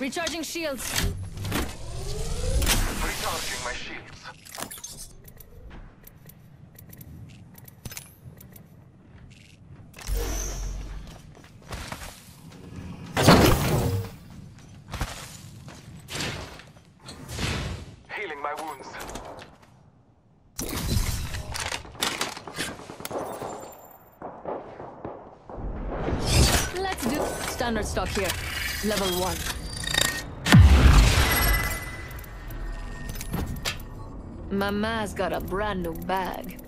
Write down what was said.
Recharging shields. Recharging my shields. Healing my wounds. Let's do standard stock here. Level 1. Mama's got a brand new bag.